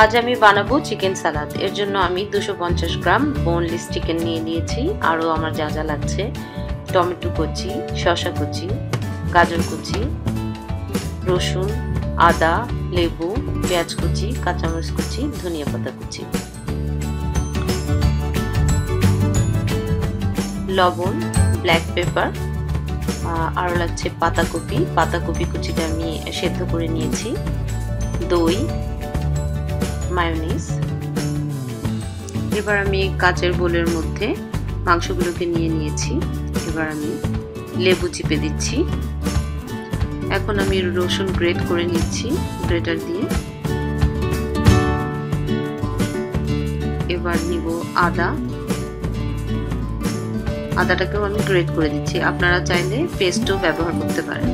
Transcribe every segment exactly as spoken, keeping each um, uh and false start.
आज आमी बनाबो चिकेन सालाद। एर जोन्नो आमी দুইশো পঞ্চাশ ग्राम बोनलेस चिकेन निये नियेछि। आरो आमार जा जा लागछे टमेटो कुचि, शसा कुचि, गाजर कुचि, रसुन, आदा, लेबू, पेঁয়াজ कुचि, काँचामरिच कुचि, धनिया पाता कुचि, लवण, ब्लैक पेपर আর লাগছে পাতাকপি। পাতাকপি কুচিটা আমি সেদ্ধ করে নিয়েছি। দই, মায়োনিজ। এবার আমি কাচের বোলের মধ্যে মাংসগুলোকে নিয়ে নিয়েছি। এবার আমি লেবু চিপে দিচ্ছি। এখন আমি রসুন গ্রেট করে নিচ্ছি গ্রেটার দিয়ে। এবার নিব আদা। আদাটাকেও আমি গ্রেট করে দিচ্ছি। আপনারা চাইলে পেস্টও ব্যবহার করতে পারেন।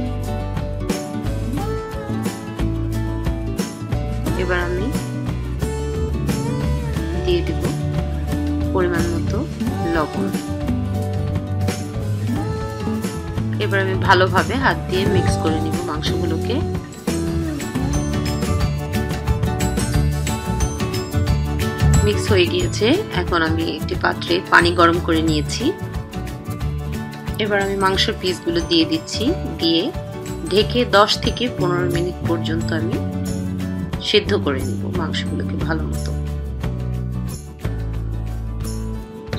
এবার আমি দিয়ে দেব পরিমাণ মতো লবণ। এবার আমি ভালোভাবে হাত দিয়ে মিক্স করে নিব মাংসগুলোকে। মিক্স হয়ে গিয়েছে। এখন আমি একটি পাত্রে পানি গরম করে নিয়েছি। এবার আমি মাংসের পিসগুলো দিয়ে দিচ্ছি। দিয়ে ঢেকে দশ থেকে পনেরো মিনিট পর্যন্ত আমি সিদ্ধ করে নিব মাংসগুলোকে ভালোমতো।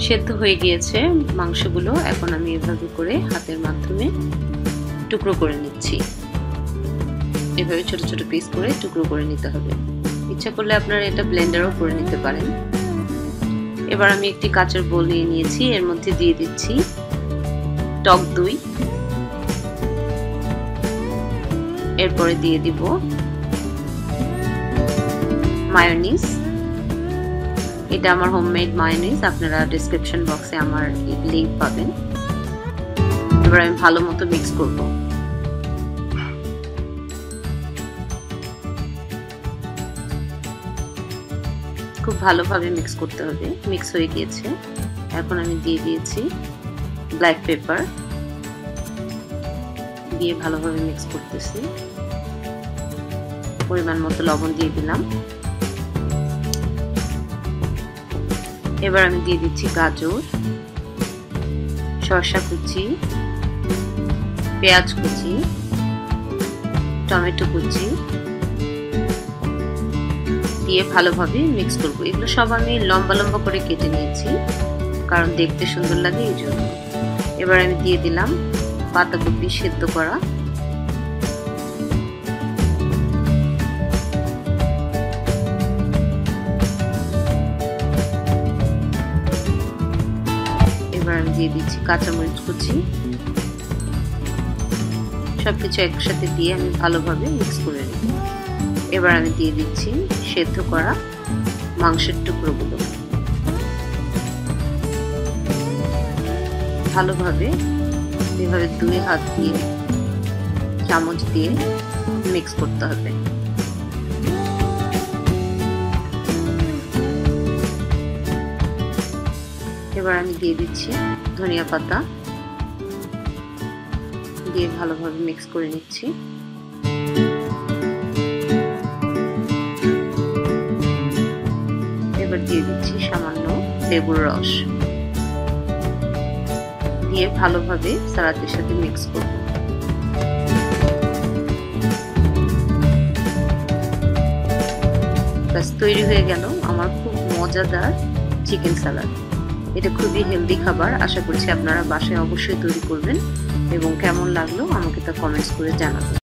সিদ্ধ হয়ে গিয়েছে মাংসগুলো। এখন আমি এভাবে করে হাতের মাধ্যমে টুকরো করে নিচ্ছি। এভাবে ছোট ছোট পিস করে টুকরো করে নিতে হবে। ইচ্ছা করলে আপনারা এটা ব্লেন্ডারও করে নিতে পারেন। এবার আমি একটি কাচের বোল নিয়ে নিয়েছি। এর মধ্যে দিয়ে দিচ্ছি টক দই। এরপরে দিয়ে দিব মায়োনিজ। এটা আমার হোমমেড মায়োনিজ। আপনারা ডেসক্রিপশন বক্সে আমার লিংক পাবেন। এবার আমি ভালো মতো মিক্স করব। খুব ভালোভাবে মিক্স করতে হবে। মিক্স হয়ে গিয়েছে। এখন আমি দিয়ে দিয়েছি ব্ল্যাক পেপার। দিয়ে ভালোভাবে মিক্স করতেছি। পরিমাণ মতো লবণ দিয়ে দিলাম। এবার আমি দিয়ে দিচ্ছি গাজর, শসা কুচি, পেঁয়াজ কুচি, টমেটো কুচি। দিয়ে ভালোভাবে মিক্স করবো। এগুলো সব আমি লম্বা লম্বা করে কেটে নিয়েছি, কারণ দেখতে সুন্দর লাগে এই জন্য। এবার আমি দিয়ে দিলাম পাতাকপি সেদ্ধ করা। এবার আমি দিয়ে দিচ্ছি কাঁচামরিচ কুচি। সবকিছু একসাথে দিয়ে আমি ভালোভাবে মিক্স করে নেব। এবার আমি দিয়ে দিচ্ছি সেদ্ধ করা মাংসের টুকরোগুলো। ভালোভাবে এভাবে দুই হাত দিয়ে চামচ দিয়ে মিক্স করতে হবে। এবার আমি দিয়ে দিচ্ছি ধনিয়া পাতা। দিয়ে ভালোভাবে মিক্স করে নিচ্ছি। এবার দিয়ে দিচ্ছি সামান্য লেবুর রস। দিয়ে ভালোভাবে সালাদের সাথে মিক্স করব। ব্যাস তৈরি হয়ে গেল আমার খুব মজাদার চিকেন সালাদ। এটা খুবই হেলদি খাবার। আশা করছি আপনারা বাসায় অবশ্যই তৈরি করবেন এবং কেমন লাগলো আমাকে তা কমেন্টস করে জানাবেন।